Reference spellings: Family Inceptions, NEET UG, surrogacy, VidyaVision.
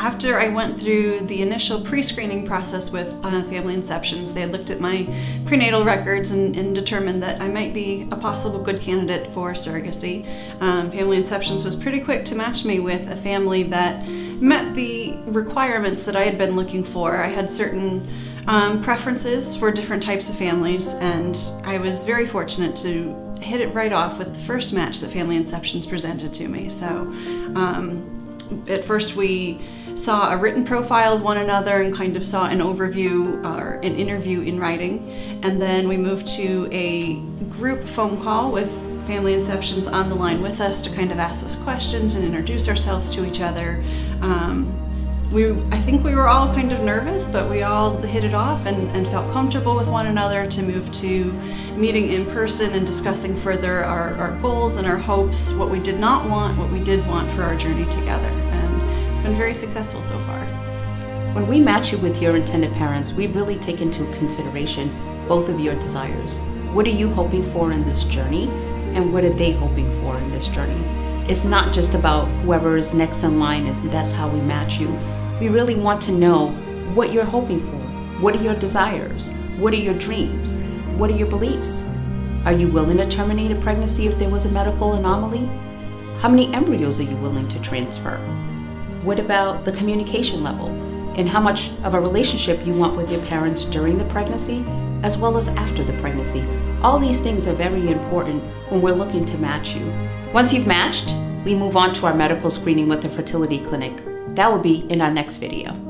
After I went through the initial pre-screening process with Family Inceptions, they had looked at my prenatal records and determined that I might be a possible good candidate for surrogacy. Family Inceptions was pretty quick to match me with a family that met the requirements that I had been looking for. I had certain preferences for different types of families, and I was very fortunate to hit it right off with the first match that Family Inceptions presented to me. So at first we saw a written profile of one another and kind of saw an overview or an interview in writing, and then we moved to a group phone call with Family Inceptions on the line with us to kind of ask us questions and introduce ourselves to each other. I think we were all kind of nervous, but we all hit it off and felt comfortable with one another to move to meeting in person and discussing further our goals and our hopes, what we did not want, what we did want for our journey together. And it's been very successful so far. When we match you with your intended parents, we really take into consideration both of your desires. What are you hoping for in this journey, and what are they hoping for in this journey? It's not just about whoever is next in line and that's how we match you. We really want to know what you're hoping for. What are your desires? What are your dreams? What are your beliefs? Are you willing to terminate a pregnancy if there was a medical anomaly? How many embryos are you willing to transfer? What about the communication level and how much of a relationship you want with your parents during the pregnancy as well as after the pregnancy? All these things are very important when we're looking to match you. Once you've matched, we move on to our medical screening with the fertility clinic. That will be in our next video.